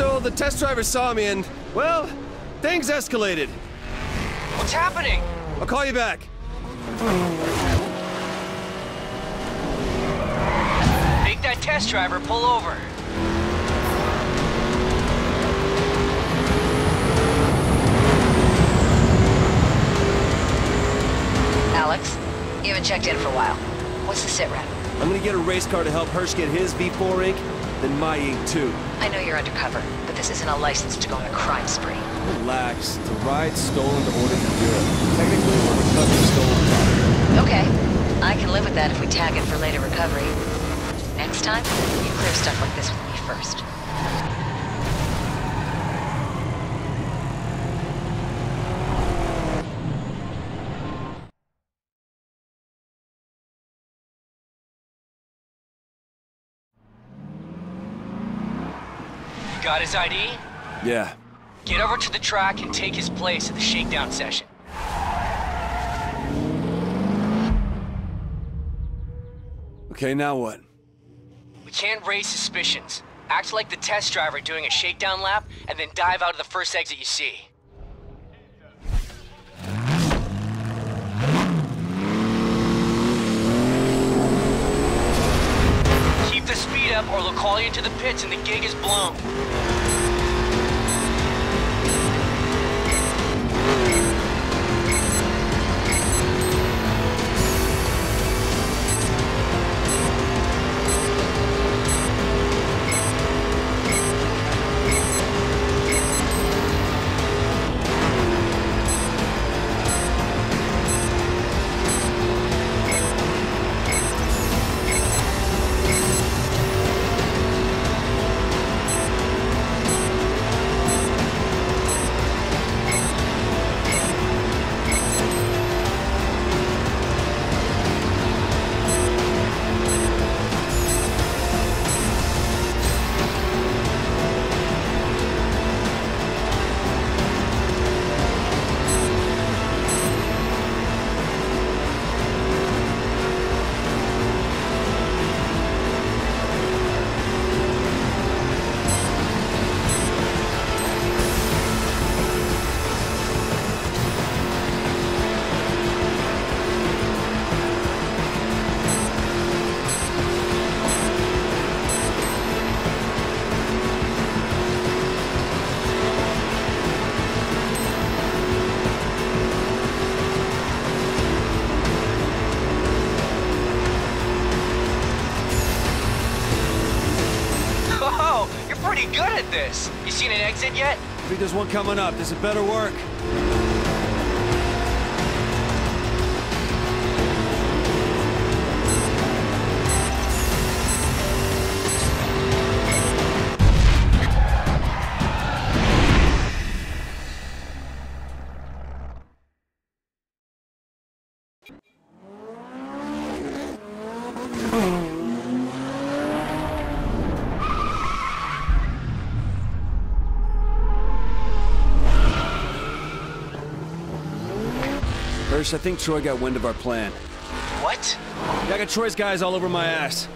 so the test driver saw me and, well, things escalated. What's happening? I'll call you back. Make that test driver pull over. Alex, you haven't checked in for a while. What's the sitrep? I'm gonna get a race car to help Hirsch get his V4 ink, then my ink too. I know you're undercover, but this isn't a license to go on a crime spree. Relax. The ride stolen to order from Europe. Technically, we're recovering stolen product. Okay. I can live with that if we tag it for later recovery. Next time, you clear stuff like this with me first. Got his ID? Yeah. Get over to the track and take his place at the shakedown session. Okay, now what? We can't raise suspicions. Act like the test driver doing a shakedown lap, and then dive out of the first exit you see. Keep the speed up, or they'll call you into the pits and the gig is blown. This. You seen an exit yet? I think there's one coming up. This had better work. I think Troy got wind of our plan. What? I got Troy's guys all over my ass.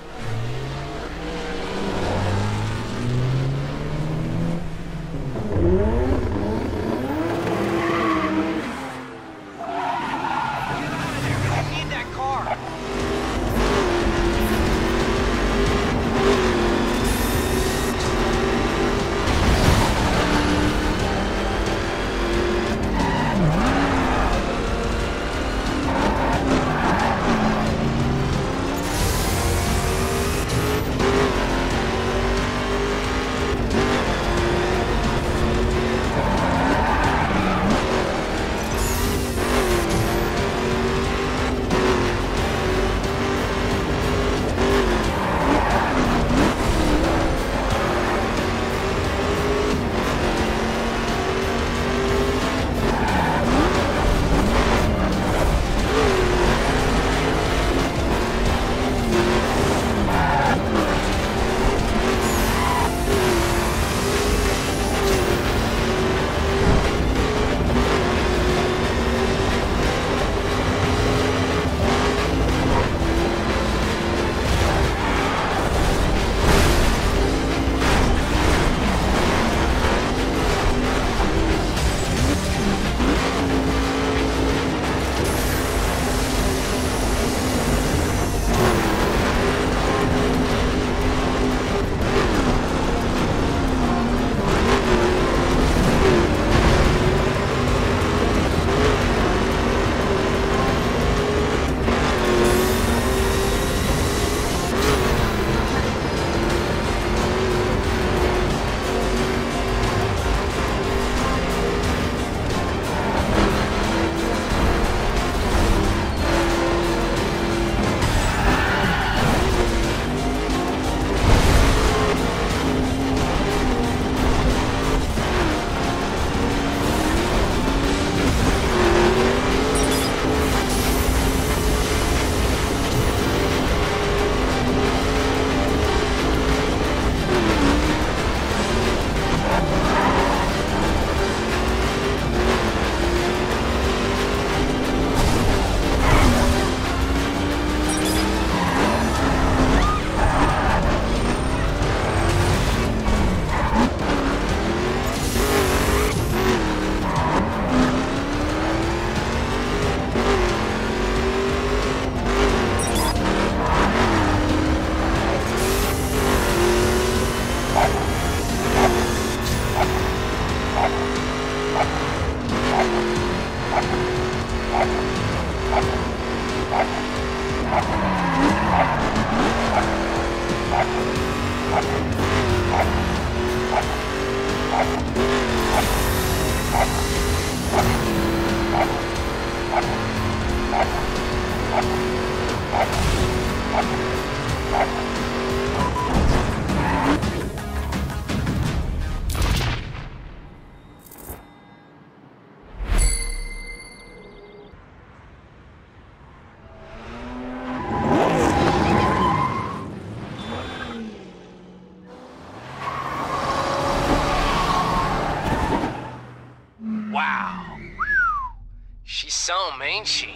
Some, ain't she?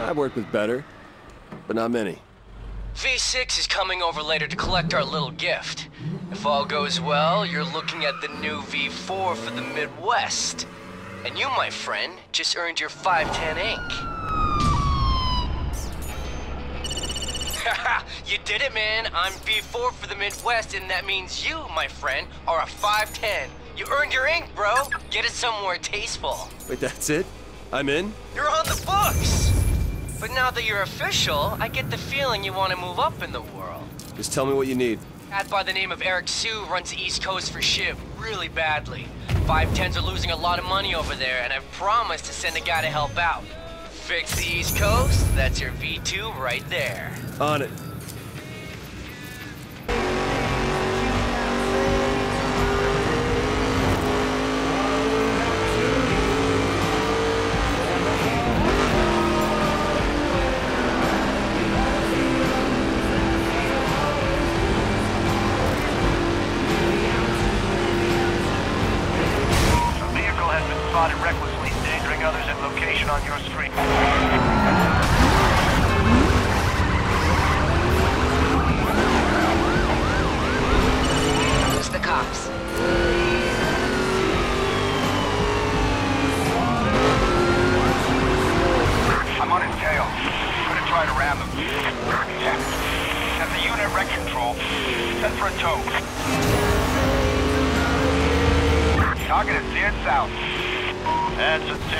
I've worked with better, but not many. V6 is coming over later to collect our little gift. If all goes well, you're looking at the new V4 for the Midwest. And you, my friend, just earned your 510 ink. Haha, you did it, man. I'm V4 for the Midwest, and that means you, my friend, are a 510. You earned your ink, bro. Get it somewhere tasteful. Wait, that's it? I'm in? You're on the books! But now that you're official, I get the feeling you want to move up in the world. Just tell me what you need. A cat by the name of Eric Su runs the East Coast for Shiv really badly. 510s are losing a lot of money over there, and I've promised to send a guy to help out. Fix the East Coast, that's your V2 right there. On it. Recklessly endangering others at location on your street. It's the cops. I'm on his tail. I'm gonna try to ram him. That's a unit wreck control. Send for a tow. Target is dead south. That's a 10-4. Target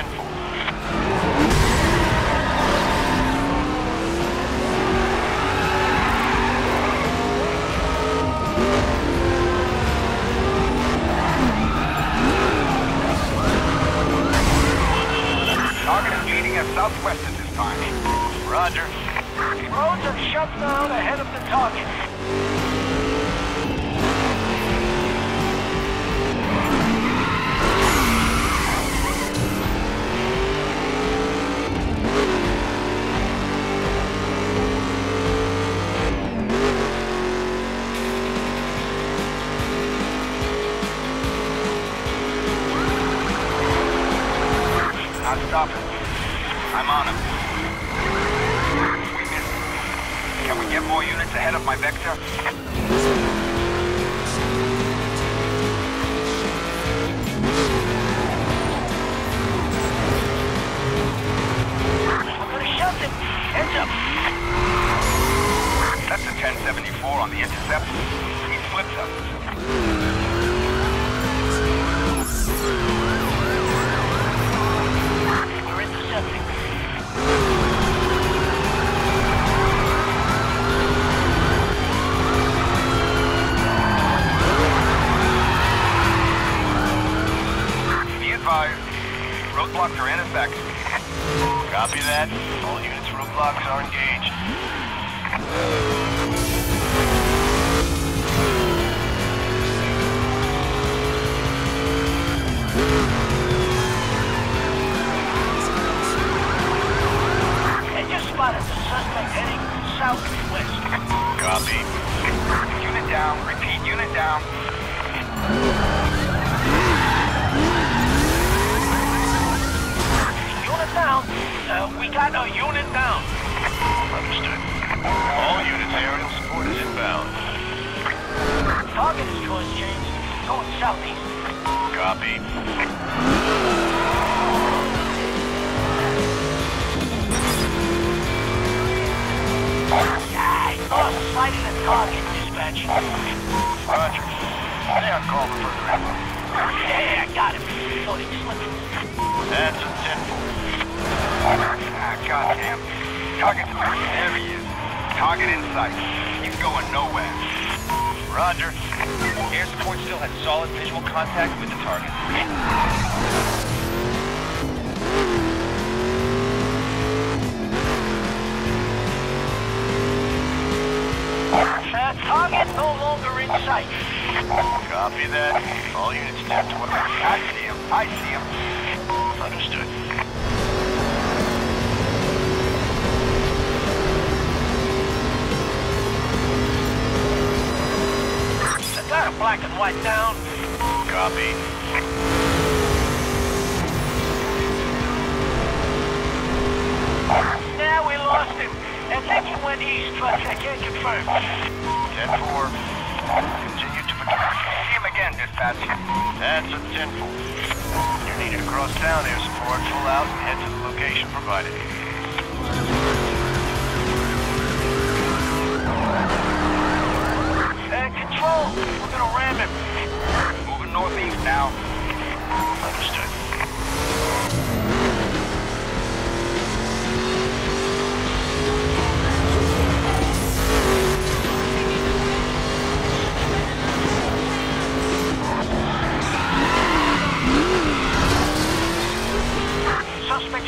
is leading us southwest at this time. Roger. Roads are shut down ahead of the target. Stop it. I'm on him. We missed him. Can we get more units ahead of my vector? We're gonna shove him. Heads up. That's a 1074 on the intercept. He flips us. Roadblocks are in effect. Copy that. All units' roadblocks are engaged. I just spotted the suspect heading southwest. Copy. Unit down. Repeat, unit down. Down. We got a unit down. Understood. All units, aerial support is inbound. Target is course change. Going southeast. Copy. Lost sight of the target, dispatch. Roger. Stay on call for further effort. Yeah, I got him. So he slipped. That's a 10-4. God damn. Target, there he is. Target in sight. He's going nowhere. Roger. Air support still had solid visual contact with the target. Copy that. All units tap to work. I see him. I see him. Understood. Is that a black and white down? Copy. Now we lost him. I think he went east, but I can't confirm. 10-4. Continue to patrol. See him again, dispatch. That's a 10-4. You're needed across town, air support. Pull out and head to the location provided. Control! We're gonna ram him. Moving northeast now. Understood.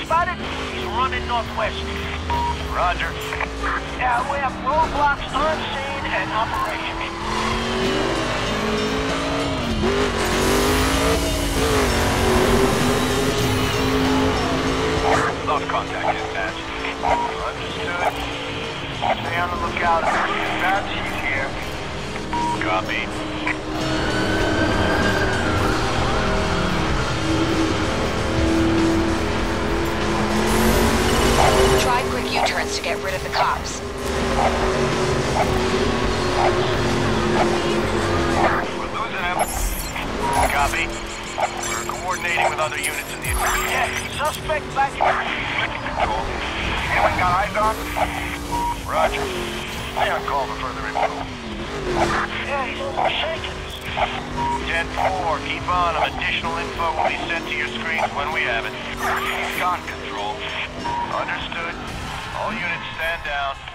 Spotted, he's running northwest. Roger. Now we have roadblocks on scene and operation. Lost contact, dispatch. Understood. Stay on the lookout. Dispatch, he's here. Copy. Try quick U-turns to get rid of the cops. We're losing him. Copy. We're coordinating with other units in the area. Yeah, suspect back in control. Anyone got eyes on? Roger. Stay on call for further info. Yeah, he's shaking. 10-4, keep on him. Additional info will be sent to your screens when we have it. He's gone, control. Understood. All units stand down.